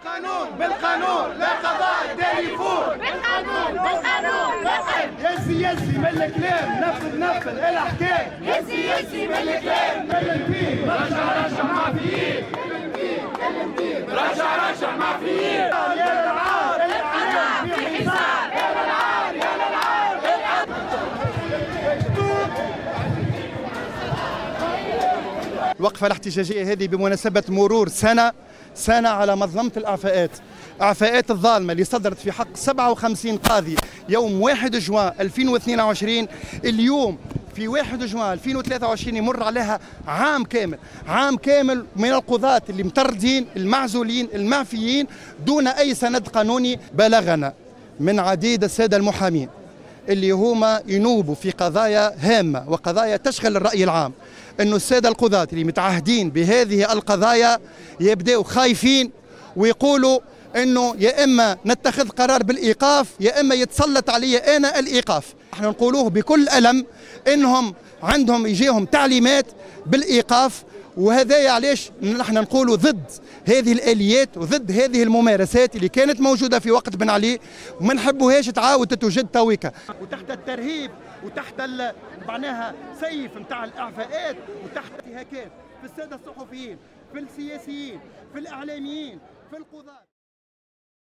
بالقانون بالقانون لا قضاء تليفون بالقانون بالقانون نقل يزي يزي من الكلام نفذ نفذ الحكام يزي يزي من الكلام كلم فيه رجع رجع معفيين كلم فيه كلم فيه رجع رجع معفيين يا للعار العار في حصار يا للعار يا للعار الوقفة الاحتجاجية هذه بمناسبة مرور سنة على منظمة الإعفاءات الظالمة اللي صدرت في حق 57 قاضي يوم 1 جوان 2022. اليوم في 1 جوان 2023 يمر عليها عام كامل من القضاة اللي مطردين المعزولين المعفيين دون أي سند قانوني. بلغنا من عديد السادة المحامين اللي هما ينوبوا في قضايا هامة وقضايا تشغل الرأي العام أنه السادة القضاة اللي متعهدين بهذه القضايا يبدأوا خايفين ويقولوا أنه يا إما نتخذ قرار بالإيقاف يا إما يتسلط علي أنا الإيقاف. احنا نقولوه بكل ألم أنهم عندهم يجيهم تعليمات بالإيقاف، وهذا علاش نحن نقولوا ضد هذه الآليات وضد هذه الممارسات اللي كانت موجودة في وقت بن علي وما نحبوهاش تعاود تتوجد تويكا. وتحت الترهيب وتحت معناها سيف نتاع الإعفاءات وتحت انتهاكات في السادة الصحفيين في السياسيين في الإعلاميين في القضاة.